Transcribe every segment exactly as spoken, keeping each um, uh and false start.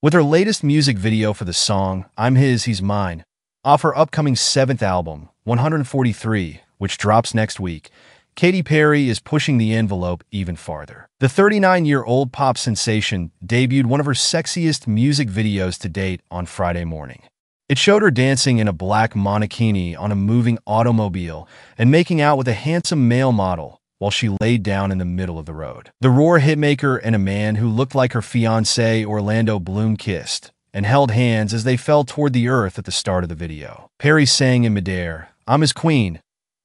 with her latest music video for the song I'm His, He's Mine off her upcoming seventh album, one forty-three, which drops next week. Katy Perry is pushing the envelope even farther. The thirty-nine-year-old pop sensation debuted one of her sexiest music videos to date on Friday morning. It showed her dancing in a black monokini on a moving automobile and making out with a handsome male model while she laid down in the middle of the road. The Roar hitmaker and a man who looked like her fiancé Orlando Bloom kissed and held hands as they fell toward the earth at the start of the video. Perry sang in midair, "I'm his queen.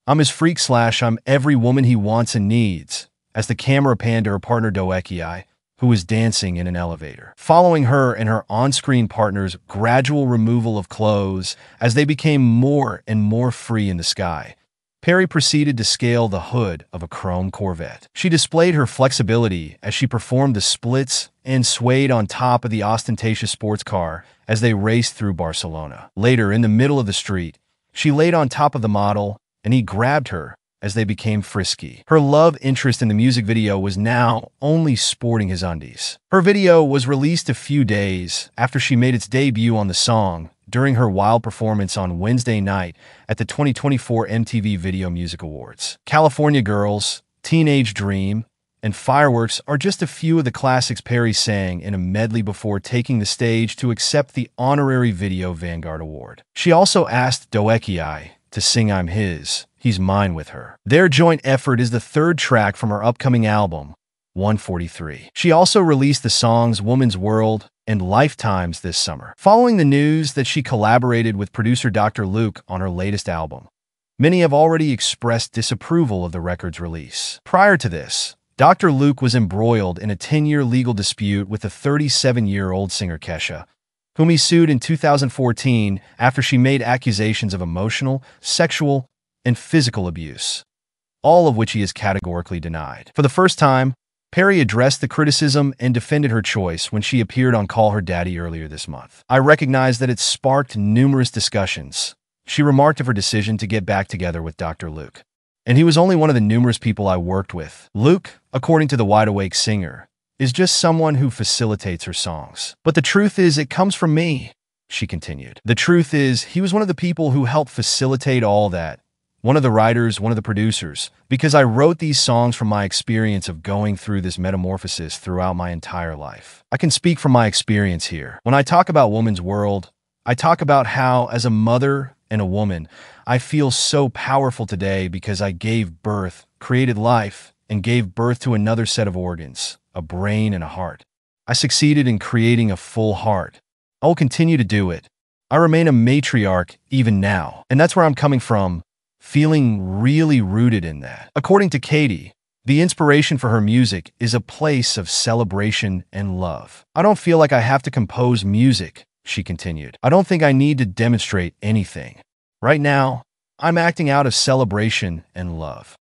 I'm his freak slash I'm every woman he wants and needs," as the camera panned to her partner Doechii, who was dancing in an elevator. Following her and her on-screen partner's gradual removal of clothes as they became more and more free in the sky, Perry proceeded to scale the hood of a chrome Corvette. She displayed her flexibility as she performed the splits and swayed on top of the ostentatious sports car as they raced through Barcelona. Later, in the middle of the street, she laid on top of the model and he grabbed her as they became frisky. Her love interest in the music video was now only sporting his undies. Her video was released a few days after she made its debut on the song during her wild performance on Wednesday night at the twenty twenty-four M T V Video Music Awards. California Girls, Teenage Dream, and Fireworks are just a few of the classics Perry sang in a medley before taking the stage to accept the honorary Video Vanguard Award. She also asked Doechii to sing I'm His, He's Mine with her. Their joint effort is the third track from her upcoming album, one forty-three. She also released the songs Woman's World and Lifetimes this summer. Following the news that she collaborated with producer Doctor Luke on her latest album, many have already expressed disapproval of the record's release. Prior to this, Doctor Luke was embroiled in a ten-year legal dispute with the thirty-seven-year-old singer Kesha, whom he sued in two thousand fourteen after she made accusations of emotional, sexual, and physical abuse, all of which he has categorically denied. For the first time, Perry addressed the criticism and defended her choice when she appeared on Call Her Daddy earlier this month. "I recognize that it sparked numerous discussions," she remarked of her decision to get back together with Doctor Luke. "And he was only one of the numerous people I worked with." Luke, according to the Wide Awake singer, is just someone who facilitates her songs. "But the truth is it comes from me," she continued. "The truth is he was one of the people who helped facilitate all that, one of the writers, one of the producers, because I wrote these songs from my experience of going through this metamorphosis throughout my entire life. I can speak from my experience here. When I talk about Woman's World, I talk about how, as a mother and a woman, I feel so powerful today because I gave birth, created life, and gave birth to another set of organs, a brain and a heart. I succeeded in creating a full heart. I will continue to do it. I remain a matriarch even now. And that's where I'm coming from, feeling really rooted in that." According to Katy, the inspiration for her music is a place of celebration and love. "I don't feel like I have to compose music," she continued. "I don't think I need to demonstrate anything. Right now, I'm acting out of celebration and love."